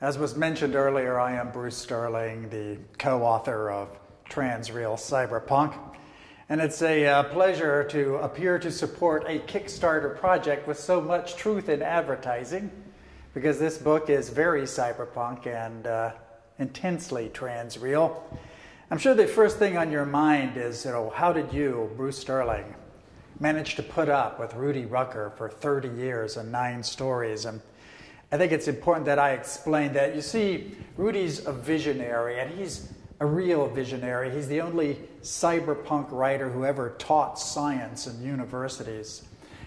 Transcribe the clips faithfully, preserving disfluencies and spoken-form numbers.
As was mentioned earlier, I am Bruce Sterling, the co-author of Transreal Cyberpunk, and it's a uh, pleasure to appear to support a Kickstarter project with so much truth in advertising, because this book is very cyberpunk and uh, intensely transreal. I'm sure the first thing on your mind is, you know, how did you, Bruce Sterling, manage to put up with Rudy Rucker for thirty years and nine stories? And I think it's important that I explain that. You see, Rudy's a visionary, and he's a real visionary. He's the only cyberpunk writer who ever taught science in universities.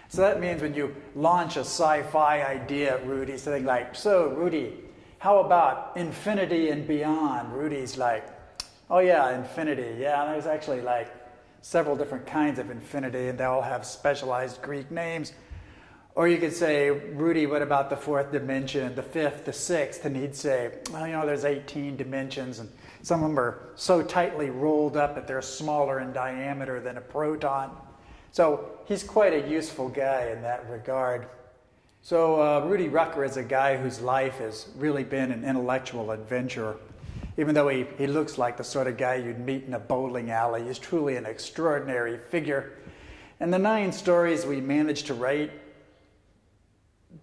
So that means when you launch a sci-fi idea at Rudy, something like, so Rudy, how about infinity and beyond? Rudy's like, oh yeah, infinity. Yeah, and there's actually like several different kinds of infinity, and they all have specialized Greek names. Or you could say, Rudy, what about the fourth dimension, the fifth, the sixth? And he'd say, well, you know, there's eighteen dimensions, and some of them are so tightly rolled up that they're smaller in diameter than a proton. So he's quite a useful guy in that regard. So uh, Rudy Rucker is a guy whose life has really been an intellectual adventure. Even though he, he looks like the sort of guy you'd meet in a bowling alley, he's truly an extraordinary figure. And the nine stories we managed to write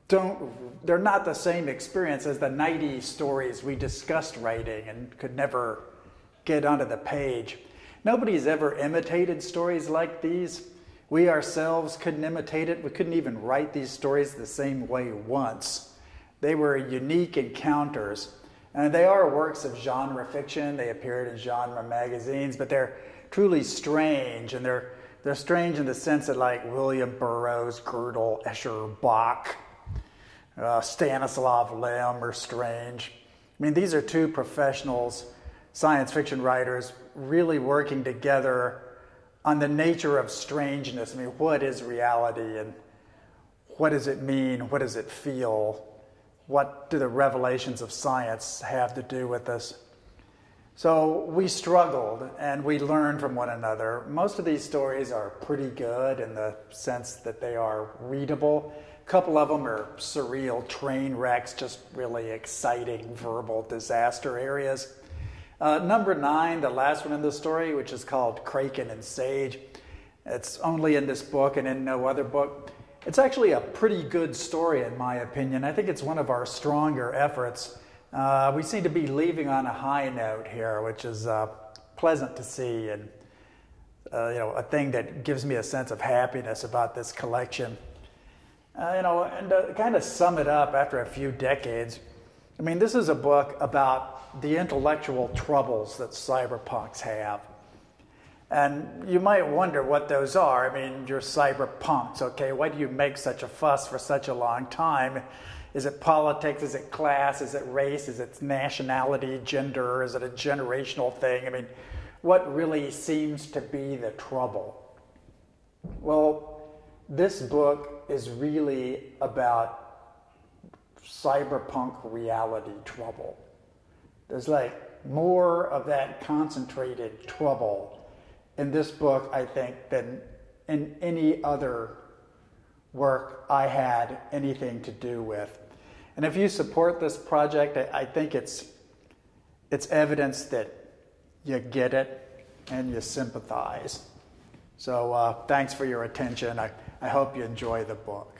Don't, they're not the same experience as the ninety stories we discussed writing and could never get onto the page. Nobody's ever imitated stories like these. We ourselves couldn't imitate it. We couldn't even write these stories the same way once. They were unique encounters. And they are works of genre fiction. They appeared in genre magazines, but they're truly strange, and they're, they're strange in the sense that, like, William Burroughs, Gödel, Escher, Bach, Uh, Stanislav Lem are strange. I mean, these are two professionals, science fiction writers, really working together on the nature of strangeness. I mean, what is reality, and what does it mean? What does it feel? What do the revelations of science have to do with us? So we struggled, and we learned from one another. Most of these stories are pretty good in the sense that they are readable. A couple of them are surreal train wrecks, just really exciting verbal disaster areas. Uh, number nine, the last one in the story, which is called Kraken and Sage. It's only in this book and in no other book. It's actually a pretty good story, in my opinion. I think it's one of our stronger efforts. Uh, we seem to be leaving on a high note here, which is uh, pleasant to see, and uh, you know, a thing that gives me a sense of happiness about this collection. Uh, you know, and to kind of sum it up after a few decades, I mean, this is a book about the intellectual troubles that cyberpunks have. And you might wonder what those are. I mean, you're cyberpunks, okay? Why do you make such a fuss for such a long time? Is it politics? Is it class? Is it race? Is it nationality, gender? Is it a generational thing? I mean, what really seems to be the trouble? Well, this book is really about cyberpunk reality trouble. There's like more of that concentrated trouble in this book, I think, than in any other work I had anything to do with. And if you support this project, I, I think it's, it's evidence that you get it and you sympathize. So uh, thanks for your attention. I, I hope you enjoy the book.